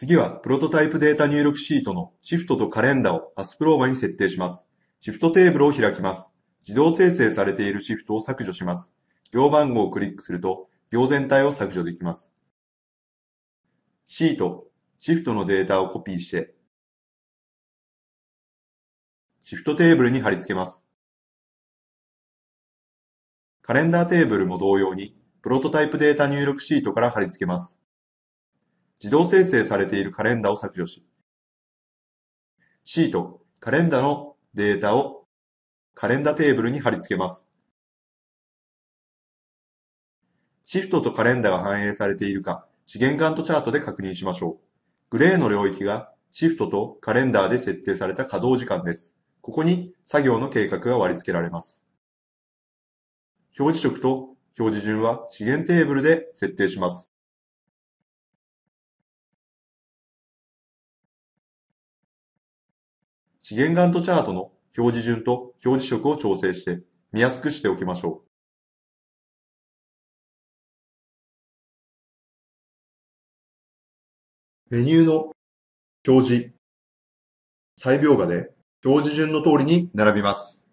次はプロトタイプデータ入力シートのシフトとカレンダをアスプローマに設定します。シフトテーブルを開きます。自動生成されているシフトを削除します。行番号をクリックすると行全体を削除できます。シート、シフトのデータをコピーして、シフトテーブルに貼り付けます。カレンダーテーブルも同様に、プロトタイプデータ入力シートから貼り付けます。自動生成されているカレンダーを削除し、シート、カレンダーのデータをカレンダーテーブルに貼り付けます。シフトとカレンダーが反映されているか、資源ガントチャートで確認しましょう。グレーの領域がシフトとカレンダーで設定された稼働時間です。ここに作業の計画が割り付けられます。表示色と表示順は資源テーブルで設定します。資源ガントチャートの表示順と表示色を調整して見やすくしておきましょう。メニューの表示、細描画で表示順の通りに並びます。